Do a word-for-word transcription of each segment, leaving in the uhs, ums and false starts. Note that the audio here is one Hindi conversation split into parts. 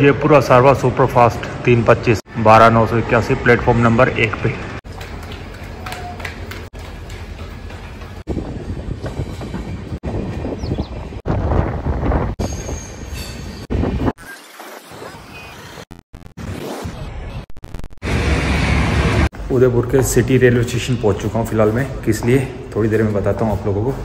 जयपुर असरवा सुपर फास्ट तीन पच्चीस बारह नौ सौ इक्यासी प्लेटफॉर्म नंबर एक पे। उदयपुर के सिटी रेलवे स्टेशन पहुंच चुका हूं फिलहाल मैं, किस लिए थोड़ी देर में बताता हूं आप लोगों को।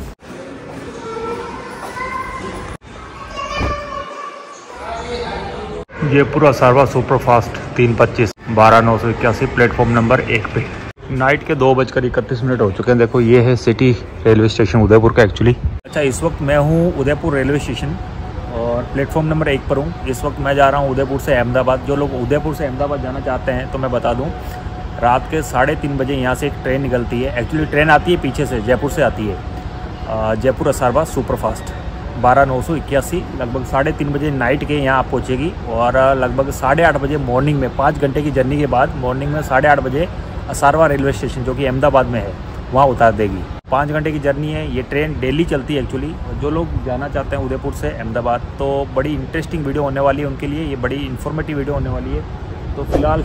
जयपुर असरवा सुपर फास्ट तीन पच्चीस बारह नौ सौ इक्यासी प्लेटफॉर्म नंबर एक पे। नाइट के दो बजकर इकतीस मिनट हो चुके हैं। देखो ये है सिटी रेलवे स्टेशन उदयपुर का एक्चुअली। अच्छा, इस वक्त मैं हूँ उदयपुर रेलवे स्टेशन और प्लेटफॉर्म नंबर एक पर हूँ। इस वक्त मैं जा रहा हूँ उदयपुर से अहमदाबाद। जो लोग उदयपुर से अहमदाबाद जाना चाहते हैं तो मैं बता दूँ, रात के साढ़े तीन बजे यहाँ से एक ट्रेन निकलती है। एक्चुअली ट्रेन आती है पीछे से, जयपुर से आती है, जयपुर असरवा सुपर फास्ट बारह नौ सौ इक्यासी। लगभग साढ़े तीन बजे नाइट के यहाँ आप पहुँचेगी और लगभग साढ़े आठ बजे मॉर्निंग में, पाँच घंटे की जर्नी के बाद मॉर्निंग में साढ़े आठ बजे असरवा रेलवे स्टेशन जो कि अहमदाबाद में है वहाँ उतार देगी। पाँच घंटे की जर्नी है। ये ट्रेन डेली चलती है एक्चुअली। जो लोग जाना चाहते हैं उदयपुर से अहमदाबाद तो बड़ी इंटरेस्टिंग वीडियो होने वाली है उनके लिए, ये बड़ी इन्फॉर्मेटिव वीडियो होने वाली है। तो फिलहाल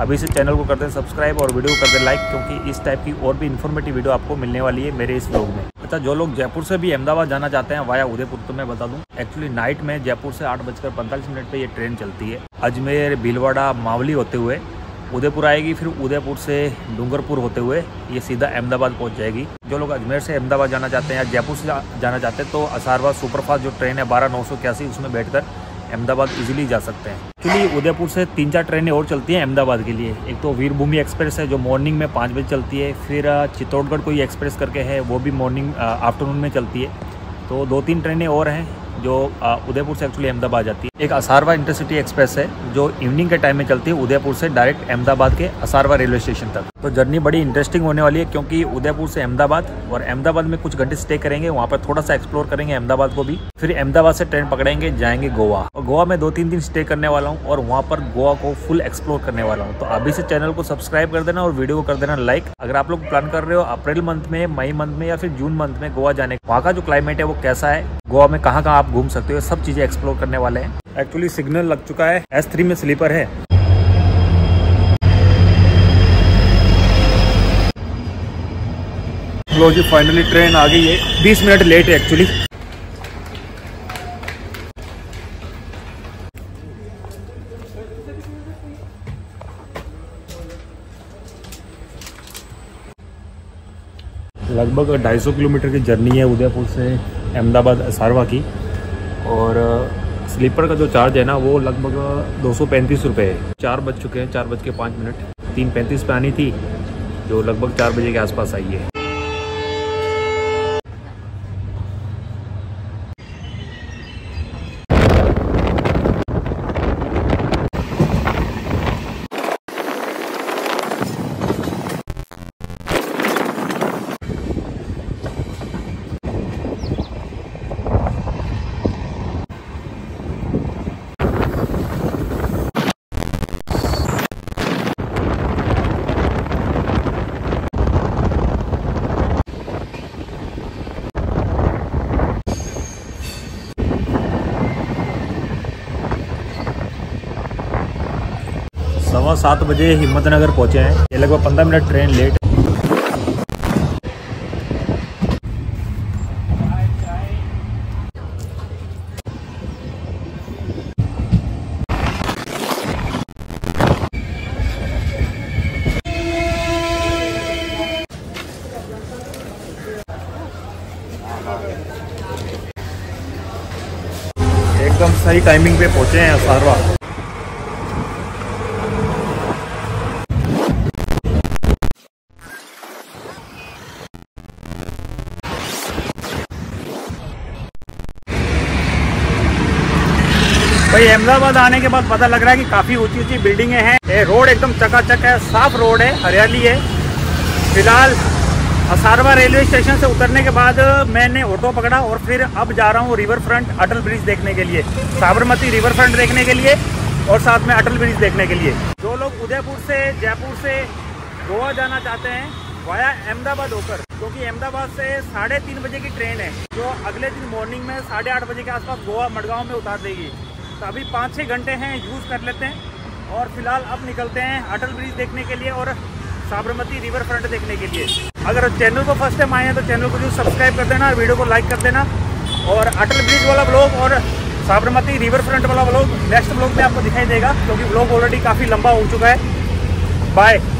अभी से चैनल को करते हैं सब्सक्राइब और वीडियो को करते हैं लाइक, क्योंकि इस टाइप की और भी इन्फॉर्मेटिव वीडियो आपको मिलने वाली है मेरे इस ब्लॉग में। अच्छा, जो लोग जयपुर से भी अहमदाबाद जाना चाहते हैं वाया उदयपुर, तो मैं बता दूं एक्चुअली नाइट में जयपुर से आठ बजकर पैंतालीस मिनट पर ये ट्रेन चलती है। अजमेर, भीलवाड़ा, मावली होते हुए उदयपुर आएगी, फिर उदयपुर से डूंगरपुर होते हुए ये सीधा अहमदाबाद पहुँच जाएगी। जो लोग अजमेर से अहमदाबाद जाना चाहते हैं या जयपुर से जाना चाहते हैं तो असरवा सुपरफास्ट जो ट्रेन है बारह नौ सौ इक्यासी उसमें बैठकर अहमदाबाद इजीली जा सकते हैं। एक्चुअली उदयपुर से तीन चार ट्रेनें और चलती हैं अहमदाबाद के लिए। एक तो वीरभूमि एक्सप्रेस है जो मॉर्निंग में पाँच बजे चलती है, फिर चित्तौड़गढ़ कोई एक्सप्रेस करके है वो भी मॉर्निंग आफ्टरनून में चलती है। तो दो तीन ट्रेनें और हैं जो उदयपुर से एक्चुअली अहमदाबाद जाती है। एक असरवा इंटरसिटी एक्सप्रेस है जो इवनिंग के टाइम में चलती है उदयपुर से डायरेक्ट अहमदाबाद के असरवा रेलवे स्टेशन तक। तो जर्नी बड़ी इंटरेस्टिंग होने वाली है क्योंकि उदयपुर से अहमदाबाद और अहमदाबाद में कुछ घंटे स्टे करेंगे, वहाँ पर थोड़ा सा एक्सप्लोर करेंगे अहमदाबाद को भी। फिर अहमदाबाद से ट्रेन पकड़ेंगे, जाएंगे गोवा और गोवा में दो तीन दिन स्टे करने वाला हूँ और वहाँ पर गोवा को फुल एक्सप्लोर करने वाला हूँ। तो अभी से चैनल को सब्सक्राइब कर देना और वीडियो को कर देना लाइक। अगर आप लोग प्लान कर रहे हो अप्रैल मंथ में, मई मंथ में या फिर जून मंथ में गोवा जाने, वहाँ का जो क्लाइमेट है वो कैसा है, गोवा में कहाँ कहाँ आप घूम सकते हो, सब चीज़ें एक्सप्लोर करने वाले हैं। एक्चुअली सिग्नल लग चुका है, एस थ्री में स्लीपर है। लो जी, फाइनली ट्रेन आ गई है, बीस मिनट लेट है एक्चुअली। लगभग ढाई सौ किलोमीटर की जर्नी है उदयपुर से अहमदाबाद असरवा की और स्लीपर का जो चार्ज है ना वो लगभग दो सौ पैंतीस रुपये है। चार बज चुके हैं, चार बज के पाँच मिनट, तीन पैंतीस पे आनी थी जो लगभग चार बजे के आसपास आई है। सवा सात बजे हिम्मतनगर पहुंचे हैं। ये लगभग पंद्रह मिनट ट्रेन लेट है। एकदम सही टाइमिंग पे पहुंचे हैं असरवा। भाई अहमदाबाद आने के बाद पता लग रहा है कि काफ़ी ऊंची ऊंची बिल्डिंगें हैं। ये रोड एकदम चकाचक है, साफ रोड है, हरियाली है। फिलहाल असरवा रेलवे स्टेशन से उतरने के बाद मैंने ऑटो पकड़ा और फिर अब जा रहा हूँ रिवर फ्रंट अटल ब्रिज देखने के लिए, साबरमती रिवर फ्रंट देखने के लिए और साथ में अटल ब्रिज देखने के लिए। जो लोग उदयपुर से, जयपुर से गोवा जाना चाहते हैं वाया अहमदाबाद होकर, क्योंकि अहमदाबाद से साढ़े तीन बजे की ट्रेन है जो अगले दिन मॉर्निंग में साढ़े आठ बजे के आसपास गोवा मडगांव में उतार देगी। तो अभी पाँच छः घंटे हैं यूज़ कर लेते हैं। और फिलहाल अब निकलते हैं अटल ब्रिज देखने के लिए और साबरमती रिवर फ्रंट देखने के लिए। अगर चैनल को फर्स्ट टाइम आए हैं तो चैनल को जो सब्सक्राइब कर देना और वीडियो को लाइक कर देना। और अटल ब्रिज वाला ब्लॉग और साबरमती रिवर फ्रंट वाला ब्लॉग नेक्स्ट ब्लॉग में आपको दिखाई देगा, क्योंकि ब्लॉग ऑलरेडी काफ़ी लंबा हो चुका है। बाय।